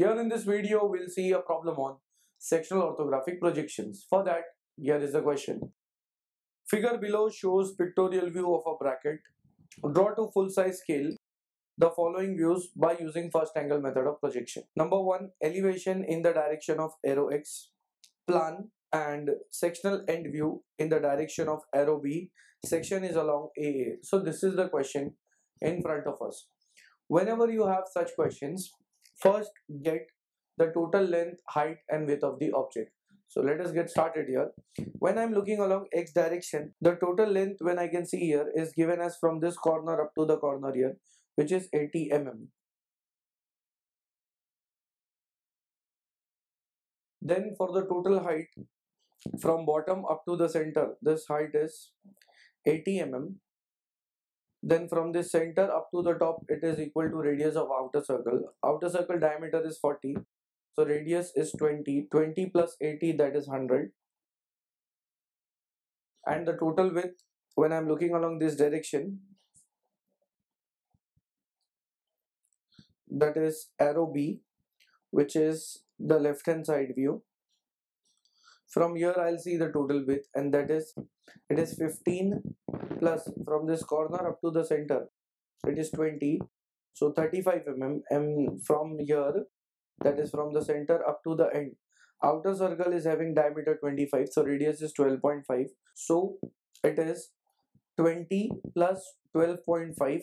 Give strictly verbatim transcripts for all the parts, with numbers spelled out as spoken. Here in this video, we'll see a problem on sectional orthographic projections. For that, here is the question. Figure below shows pictorial view of a bracket. Draw to full-size scale the following views by using first angle method of projection. Number one, elevation in the direction of arrow X, plan and sectional end view in the direction of arrow B. Section is along A A. So this is the question in front of us. Whenever you have such questions, first get the total length, height and width of the object. So let us get started here. When I'm looking along X direction, the total length when I can see here is given as from this corner up to the corner here, which is eighty millimeters. Then for the total height from bottom up to the center, this height is eighty millimeters. Then from this center up to the top, it is equal to radius of outer circle. Outer circle diameter is forty. So radius is twenty. twenty plus eighty, that is one hundred. And the total width, when I am looking along this direction, that is arrow B, which is the left hand side view. From here I'll see the total width, and that is, it is fifteen plus from this corner up to the center, it is twenty, so thirty-five millimeters, and from here, that is from the center up to the end. Outer circle is having diameter twenty-five, so radius is twelve point five, so it is twenty plus twelve point five,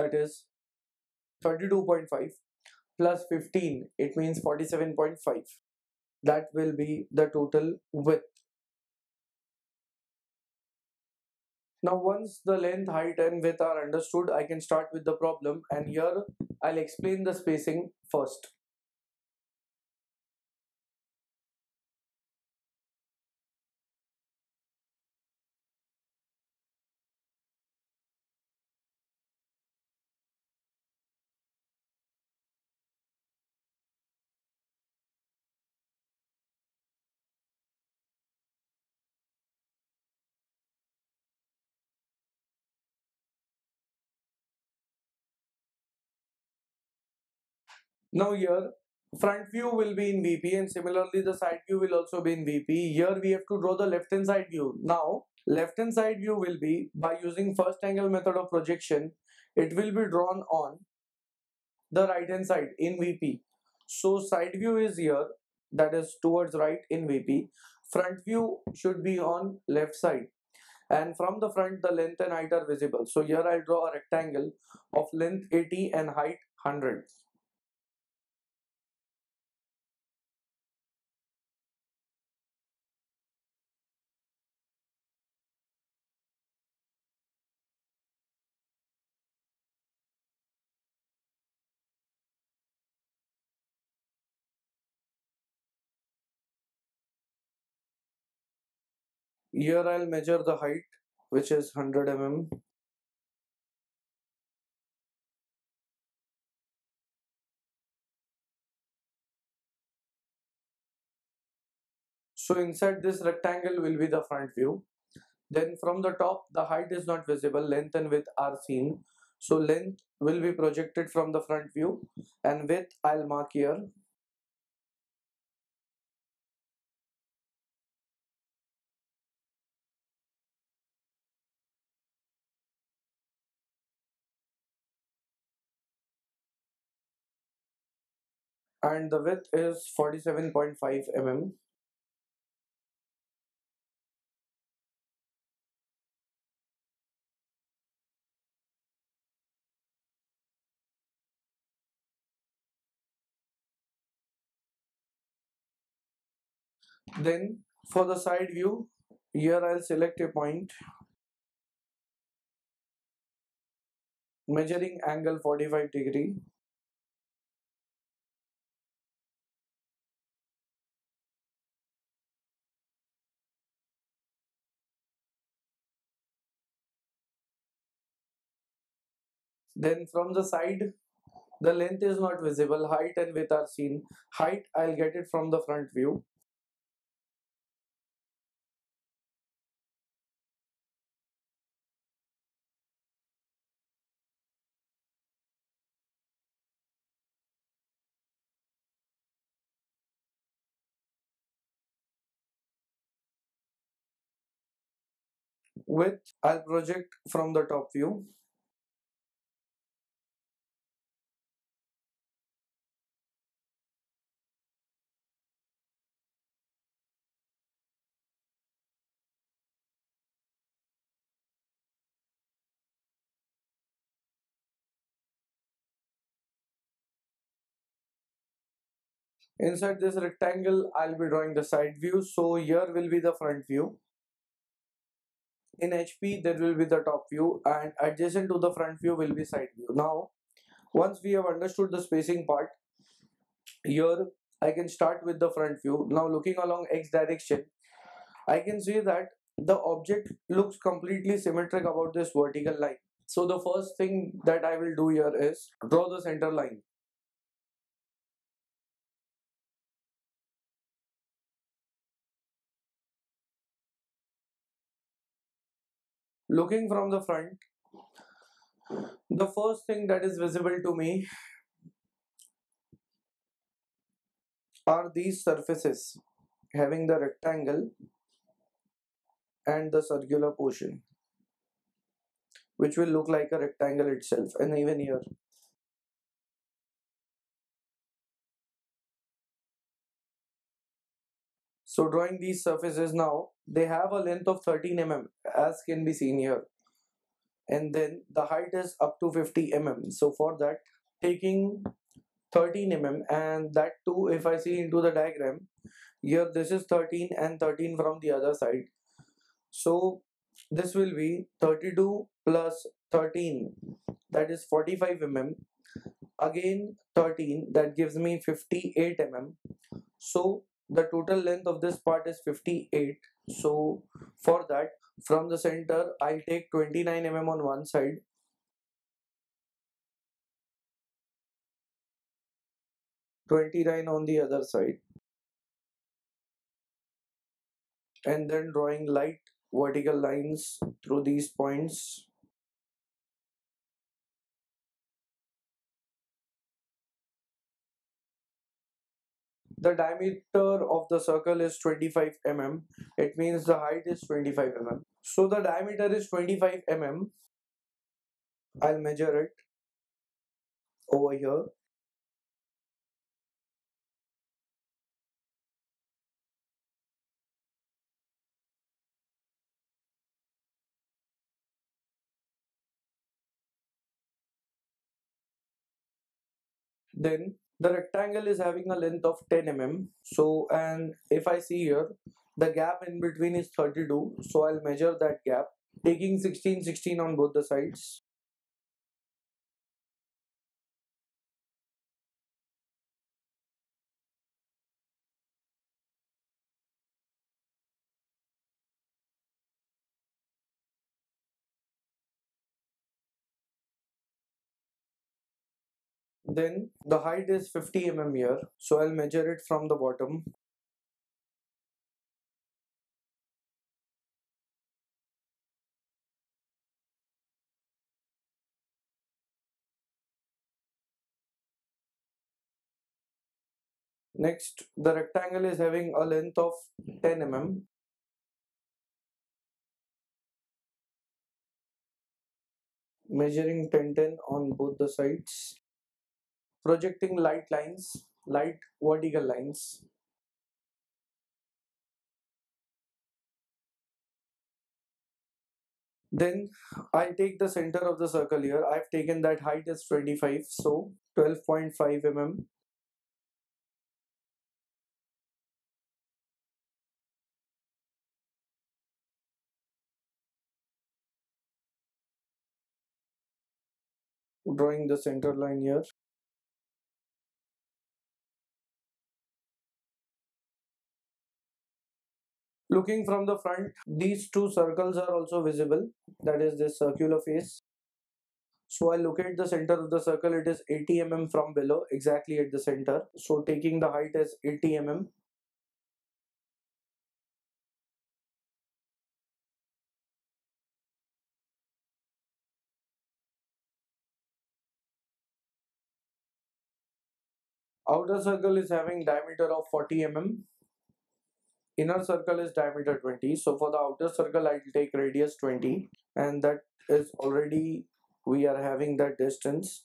that is thirty-two point five, plus fifteen, it means forty-seven point five. That will be the total width. Now once the length, height and width are understood, I can start with the problem, and here I'll explain the spacing first. Now here, front view will be in V P, and similarly the side view will also be in V P. Here we have to draw the left hand side view. Now, left hand side view will be, by using first angle method of projection, it will be drawn on the right hand side in V P. So side view is here, that is towards right in V P. Front view should be on left side. And from the front, the length and height are visible. So here I'll draw a rectangle of length eighty and height one hundred. Here I'll measure the height, which is one hundred millimeters. So inside this rectangle will be the front view. Then from the top, the height is not visible, length and width are seen. So length will be projected from the front view, and width I'll mark here. And the width is forty-seven point five millimeters. Then for the side view, here I'll select a point measuring angle forty-five degrees. Then from the side, the length is not visible, height and width are seen. Height, I'll get it from the front view. which I'll project from the top view. Inside this rectangle, I'll be drawing the side view. So here will be the front view. In H P, there will be the top view, and adjacent to the front view will be side view. Now, once we have understood the spacing part, here I can start with the front view. Now looking along X direction, I can see that the object looks completely symmetric about this vertical line. So the first thing that I will do here is draw the center line. Looking from the front, the first thing that is visible to me are these surfaces having the rectangle and the circular portion, which will look like a rectangle itself, and even here. So drawing these surfaces now, they have a length of thirteen millimeters as can be seen here. And then the height is up to fifty millimeters. So for that, taking thirteen millimeters, and that too if I see into the diagram, here this is thirteen and thirteen from the other side. So this will be thirty-two plus thirteen, that is forty-five millimeters. Again thirteen, that gives me fifty-eight millimeters. So the total length of this part is fifty-eight. So for that, from the center, I'll take twenty-nine millimeters on one side. twenty-nine on the other side. And then drawing light vertical lines through these points. The diameter of the circle is twenty-five millimeters. It means the height is twenty-five millimeters. So the diameter is twenty-five millimeters. I'll measure it over here. Then the rectangle is having a length of ten millimeters. So, and if I see here, the gap in between is thirty-two. So I'll measure that gap, taking sixteen, sixteen on both the sides. Then the height is fifty millimeters here, so I'll measure it from the bottom. Next, the rectangle is having a length of ten millimeters. Measuring ten, ten on both the sides. Projecting light lines, light vertical lines. Then I take the center of the circle here. I've taken that height is twenty-five, so twelve point five millimeters. Drawing the center line here. Looking from the front, these two circles are also visible, that is this circular face. So I locate the center of the circle, it is eighty millimeters from below, exactly at the center. So taking the height as eighty millimeters. Outer circle is having diameter of forty millimeters. inner circle is diameter twenty, so for the outer circle I will take radius twenty, and that is already we are having that distance.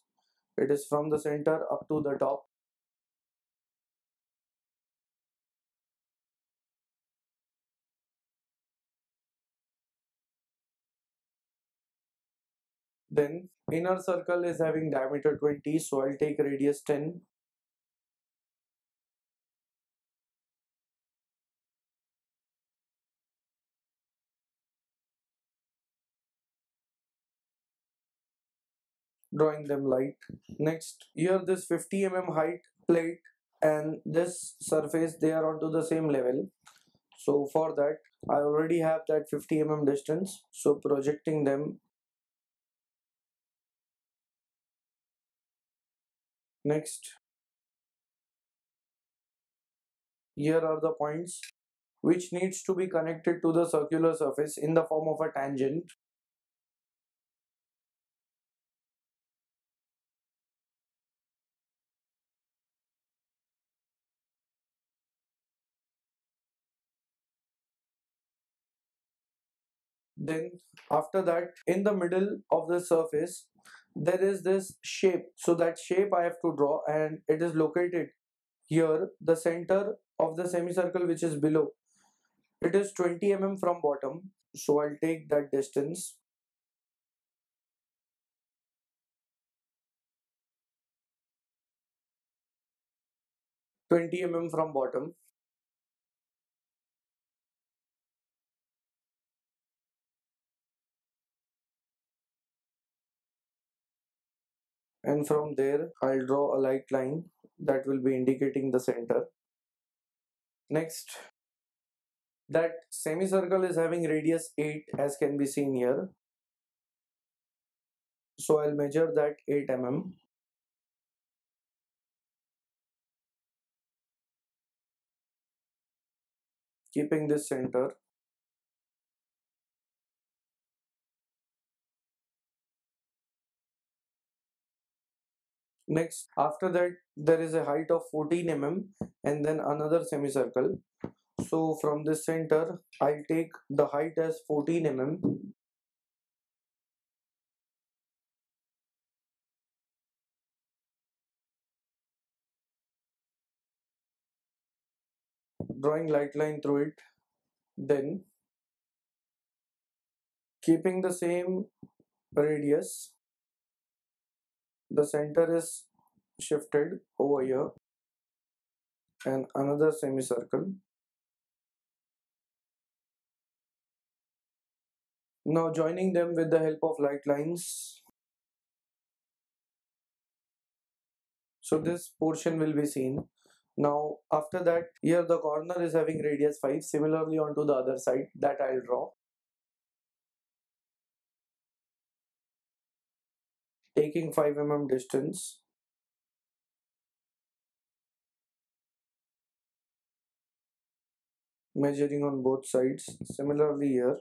It is from the center up to the top. Then inner circle is having diameter twenty, so I'll take radius ten. Drawing them light. Next, here this fifty millimeter height plate and this surface, they are onto the same level. So for that, I already have that fifty millimeter distance. So projecting them. Next, here are the points which needs to be connected to the circular surface in the form of a tangent. Then after that, in the middle of the surface there is this shape, so that shape I have to draw, and it is located here. The center of the semicircle which is below, it is twenty millimeters from bottom, so I'll take that distance. twenty millimeters from bottom. And from there, I'll draw a light line that will be indicating the center. Next, that semicircle is having radius eight, as can be seen here. So I'll measure that eight millimeters. Keeping this center. Next, after that there is a height of fourteen millimeters and then another semicircle. So from this center, I'll take the height as fourteen millimeters. Drawing light line through it. Then, keeping the same radius, the center is shifted over here, and another semicircle. Now joining them with the help of light lines. So this portion will be seen. Now after that, here the corner is having radius five, similarly onto the other side, that I'll draw. Taking five millimeters distance. Measuring on both sides. Similarly here.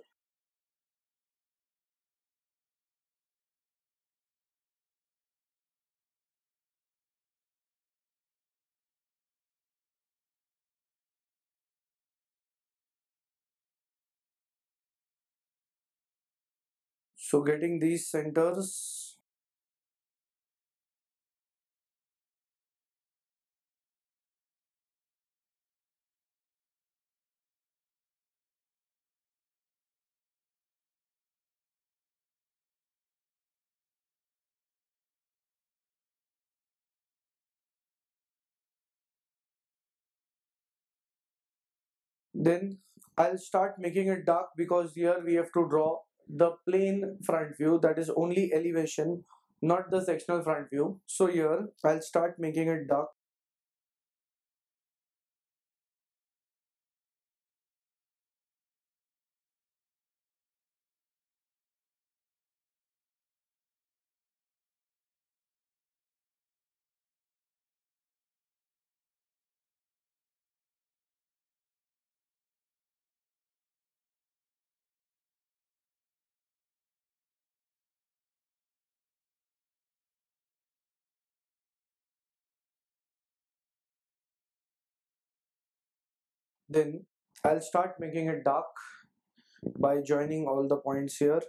So getting these centers. Then I'll start making it dark, because here we have to draw the plain front view, that is only elevation, not the sectional front view. So here I'll start making it dark. Then I'll start making it dark by joining all the points here.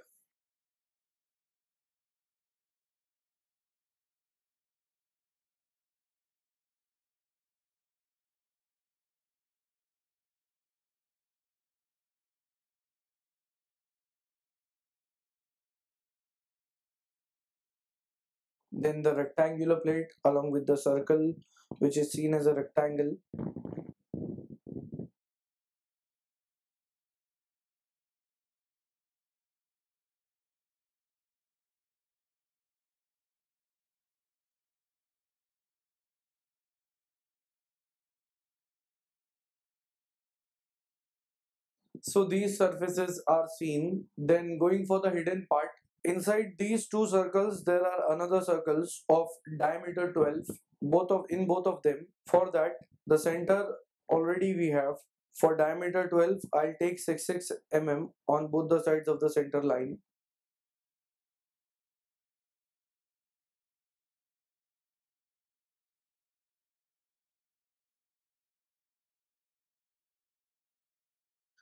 Then the rectangular plate along with the circle, which is seen as a rectangle. So these surfaces are seen. Then going for the hidden part, inside these two circles there are another circles of diameter twelve, both of in both of them. For that, the center already we have. For diameter twelve, I'll take sixty-six millimeters on both the sides of the center line.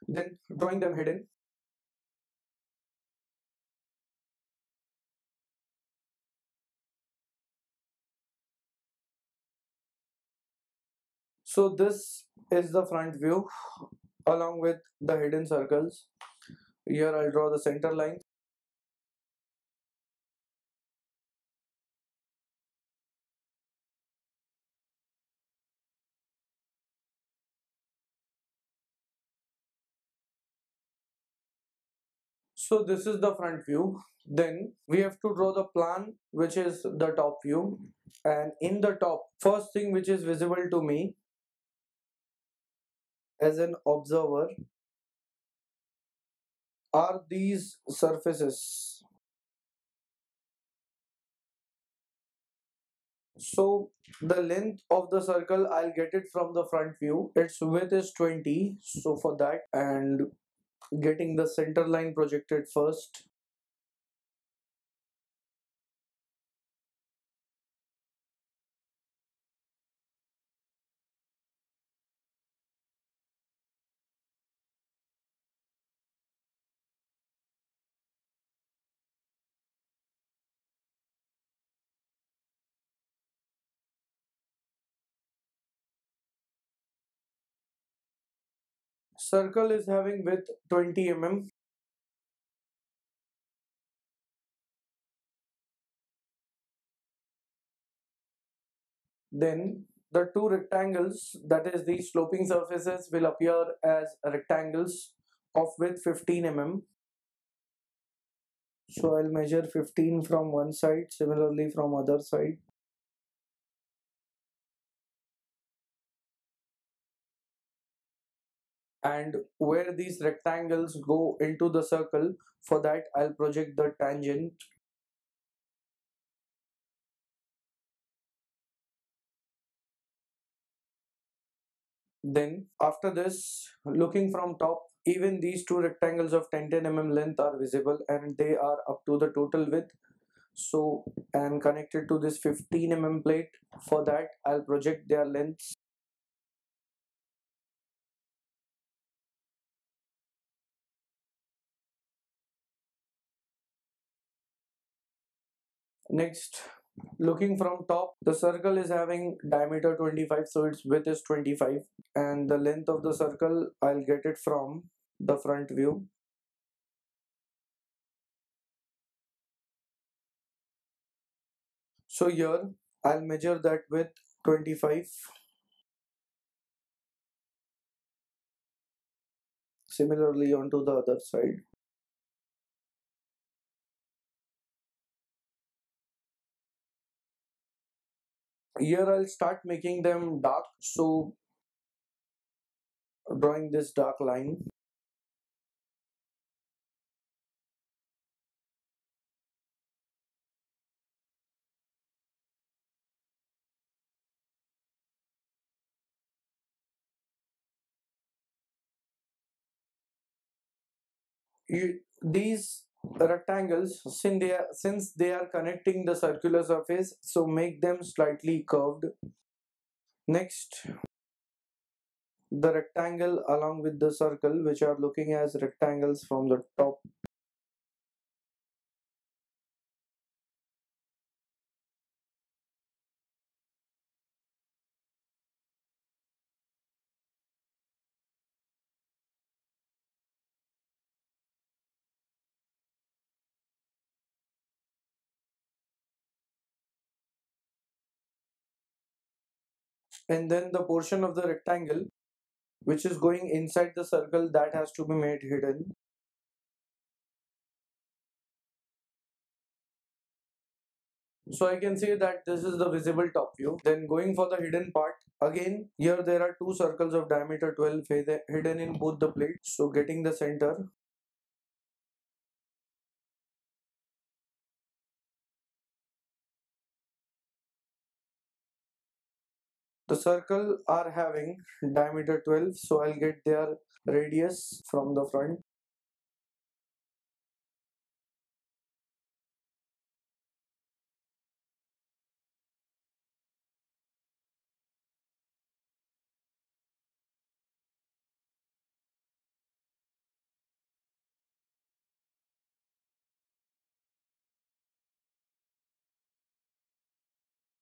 Then drawing them hidden. So this is the front view along with the hidden circles. Here I'll draw the center line. So this is the front view. Then we have to draw the plan, which is the top view. And in the top, first thing which is visible to me as an observer are these surfaces. So the length of the circle, I'll get it from the front view. Its width is twenty, so for that, and getting the center line projected first. Circle is having width twenty millimeters. Then the two rectangles, that is these sloping surfaces, will appear as rectangles of width fifteen millimeters. So I'll measure fifteen from one side, similarly from other side. And where these rectangles go into the circle, for that I'll project the tangent. Then after this, looking from top, even these two rectangles of ten ten millimeter length are visible and they are up to the total width. So I'm connected to this fifteen millimeter plate. For that, I'll project their lengths. Next, looking from top, the circle is having diameter twenty-five, so its width is twenty-five, and the length of the circle, I'll get it from the front view. So here, I'll measure that width twenty-five. Similarly onto the other side. Here I'll start making them dark, so drawing this dark line. You, these rectangles, since they are, since they are connecting the circular surface, so make them slightly curved. Next, the rectangle along with the circle, which are looking as rectangles from the top. And then the portion of the rectangle which is going inside the circle, that has to be made hidden. So I can say that this is the visible top view. Then going for the hidden part, again here there are two circles of diameter twelve hidden in both the plates. So getting the center. The circle are having diameter twelve, so I'll get their radius from the front.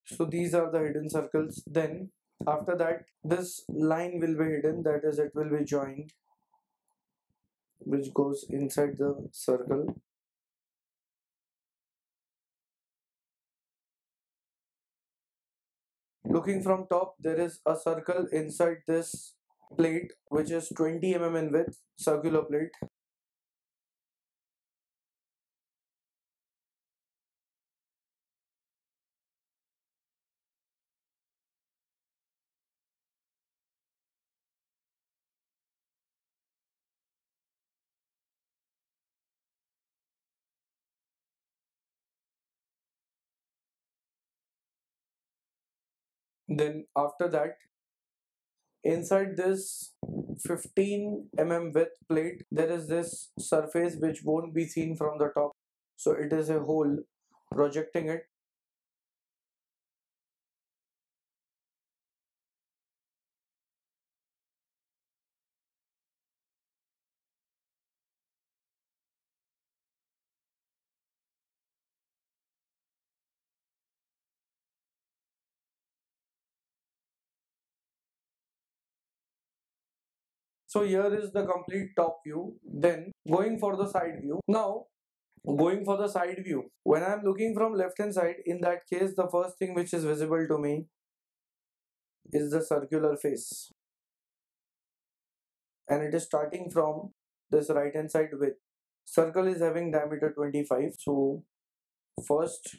So these are the hidden circles. Then after that, this line will be hidden, that is, it will be joined, which goes inside the circle. Looking from top, there is a circle inside this plate which is twenty millimeters in width, circular plate. Then after that, inside this fifteen millimeter width plate, there is this surface which won't be seen from the top. So it is a hole projecting it. So here is the complete top view. Then going for the side view. Now going for the side view. When I am looking from left hand side, in that case the first thing which is visible to me is the circular face. And it is starting from this right hand side width. Circle is having diameter twenty-five. So first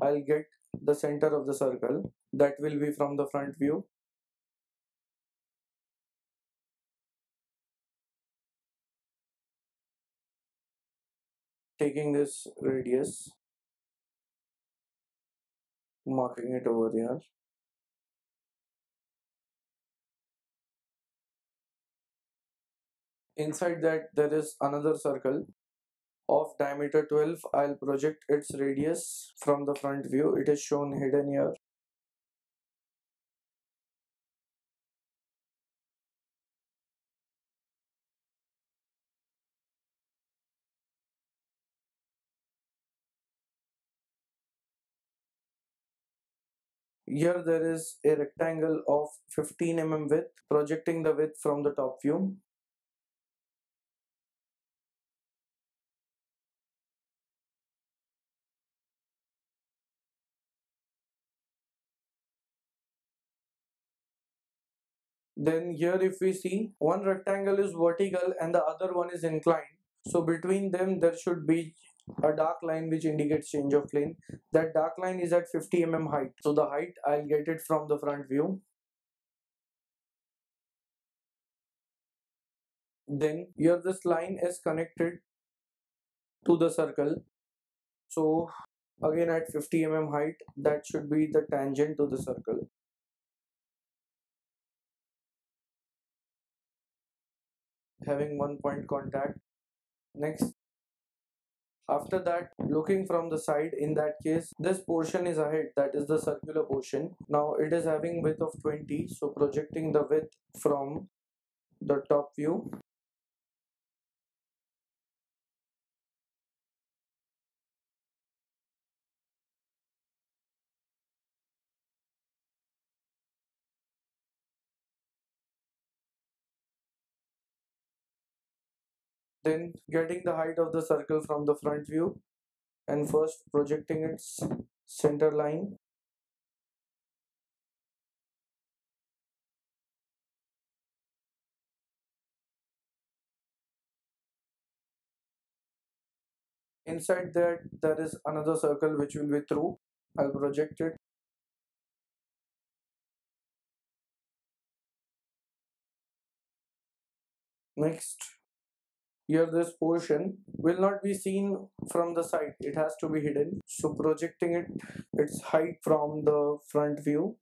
I'll get the center of the circle. That will be from the front view. Taking this radius, marking it over here. Inside that there is another circle of diameter twelve. I'll project its radius from the front view. It is shown hidden here. Here there is a rectangle of fifteen millimeter width, projecting the width from the top view. Then here if we see, one rectangle is vertical and the other one is inclined. So between them there should be a dark line which indicates change of plane. That dark line is at fifty millimeter height. So the height, I'll get it from the front view. Then here this line is connected to the circle. So again at fifty millimeter height, that should be the tangent to the circle. Having one point contact. Next, After that, looking from the side, in that case this portion is ahead, that is the circular portion. Now it is having width of twenty, so projecting the width from the top view. Then getting the height of the circle from the front view and first projecting its center line. Inside that there is another circle which will be through. I'll project it. Next. Here this portion will not be seen from the side, it has to be hidden, so projecting it its height from the front view.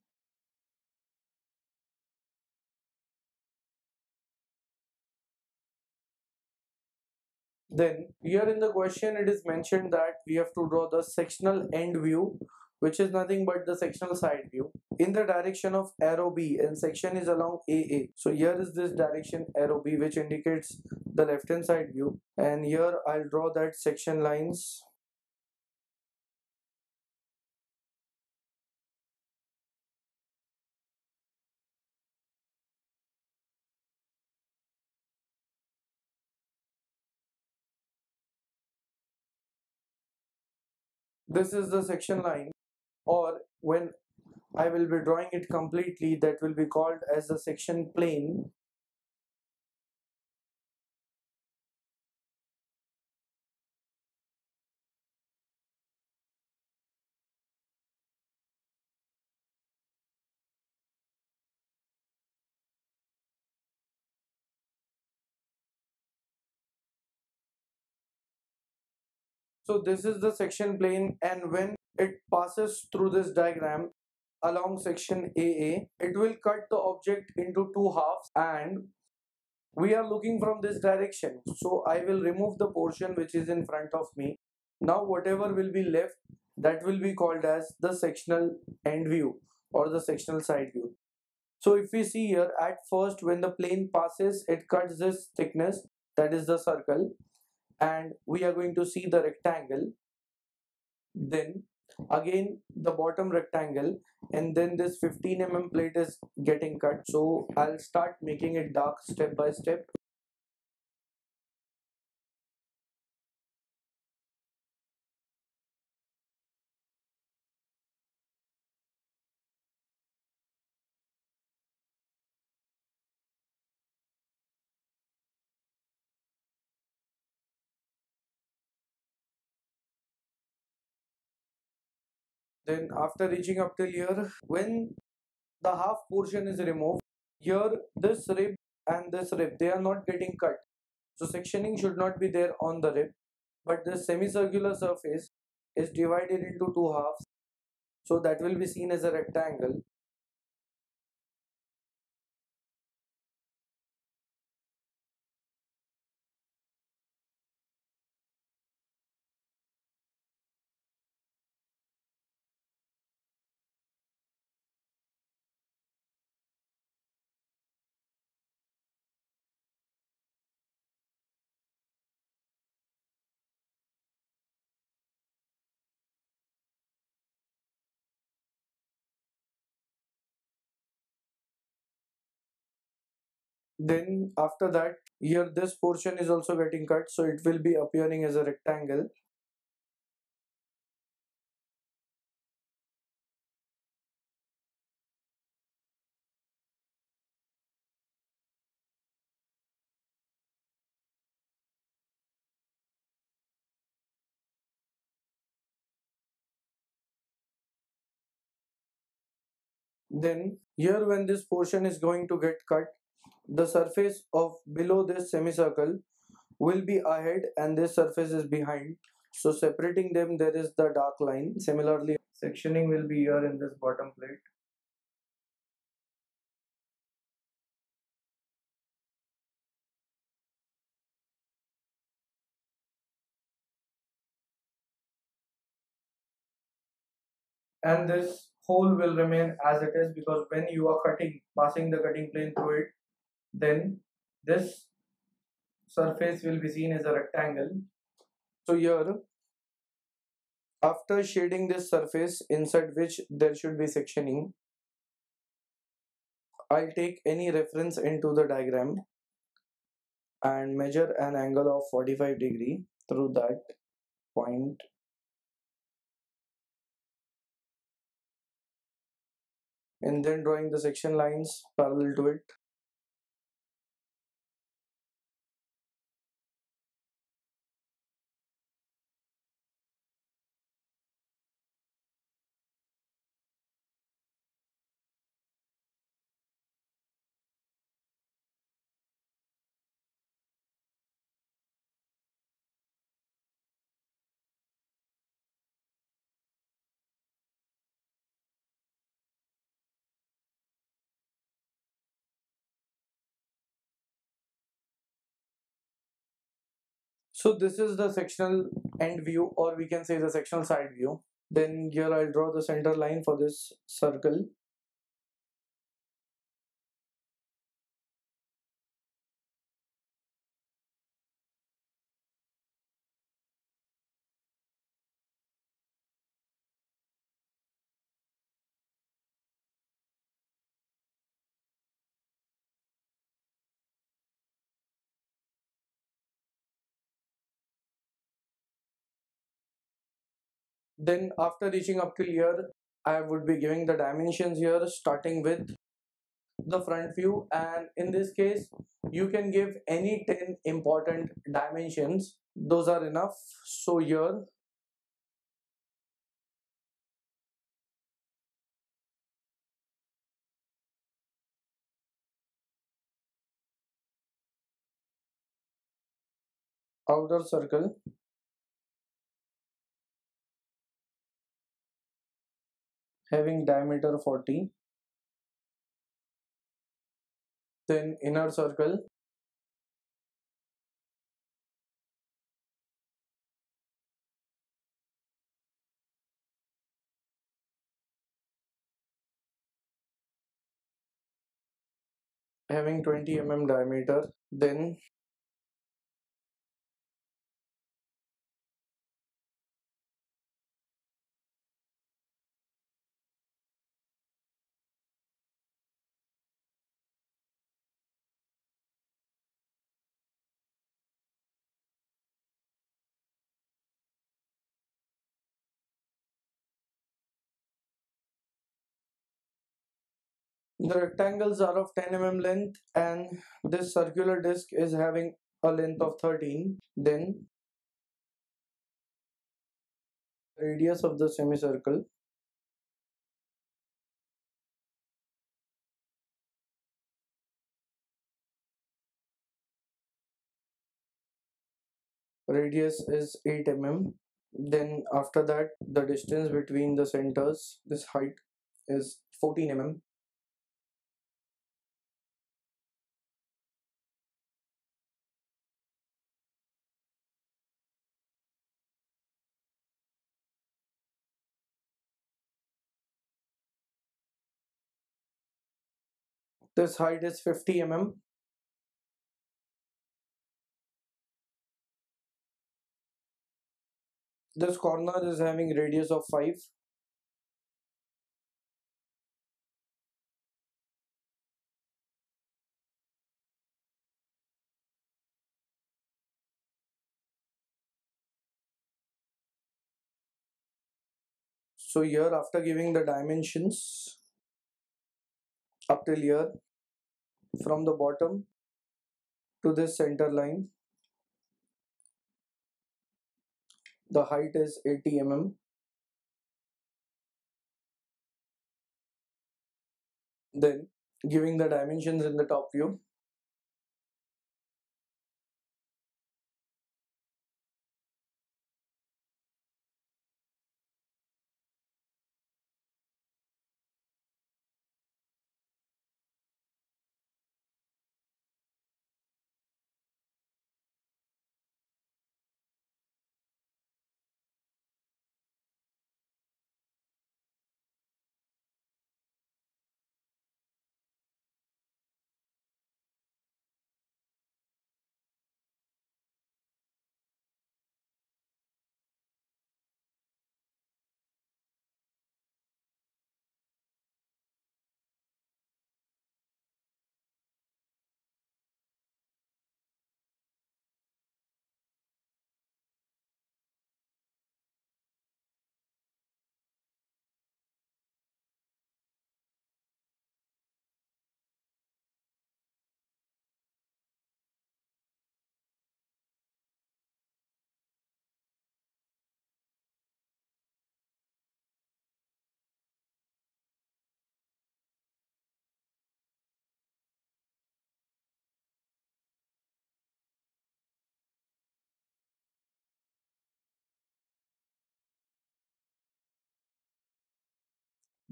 Then here in the question it is mentioned that we have to draw the sectional end view, which is nothing but the sectional side view, in the direction of arrow B, and section is along A A. So here is this direction arrow B, which indicates the left hand side view, and here I'll draw that section lines. This is the section line, or when I will be drawing it completely, that will be called as the section plane. So this is the section plane, and when it passes through this diagram along section A A, it will cut the object into two halves, and we are looking from this direction. So I will remove the portion which is in front of me. Now whatever will be left, that will be called as the sectional end view or the sectional side view. So if we see here, at first when the plane passes, it cuts this thickness, that is the circle, and we are going to see the rectangle, then again the bottom rectangle, and then this fifteen millimeter plate is getting cut. So I'll start making it dark step by step. Then after reaching up till here, when the half portion is removed, here this rib and this rib, they are not getting cut. So sectioning should not be there on the rib, but the semicircular surface is divided into two halves. So that will be seen as a rectangle. Then after that, here this portion is also getting cut, so it will be appearing as a rectangle. Then here when this portion is going to get cut, the surface of below this semicircle will be ahead and this surface is behind. So separating them, there is the dark line. Similarly, sectioning will be here in this bottom plate. and this hole will remain as it is, because when you are cutting, passing the cutting plane through it, then this surface will be seen as a rectangle. So here, after shading this surface inside which there should be sectioning, I'll take any reference into the diagram and measure an angle of forty-five degrees through that point. And then drawing the section lines parallel to it. So this is the sectional end view, or we can say the sectional side view. Then here I'll draw the center line for this circle. Then after reaching up till here, I would be giving the dimensions here, starting with the front view, and in this case you can give any ten important dimensions, those are enough. So here outer circle, having diameter forty, then inner circle, having twenty millimeters diameter, then the rectangles are of ten millimeters length, and this circular disc is having a length of thirteen. Then radius of the semicircle, radius is eight millimeters. Then after that, the distance between the centers, this height is fourteen millimeters. This height is fifty millimeters. This corner is having radius of five. So here, after giving the dimensions up till here, from the bottom to this center line, the height is eighty millimeters. Then giving the dimensions in the top view,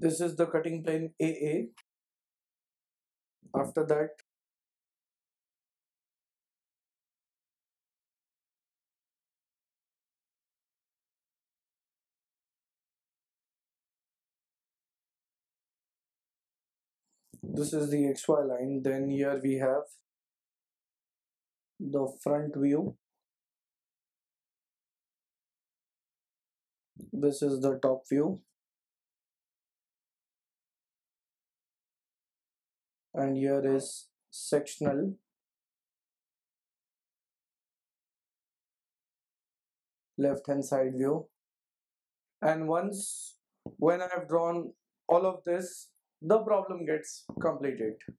This is the cutting plane A A. After that, this is the X Y line. Then here we have the front view. This is the top view. And here is sectional. Left hand side view. And once when I have drawn all of this, the problem gets completed.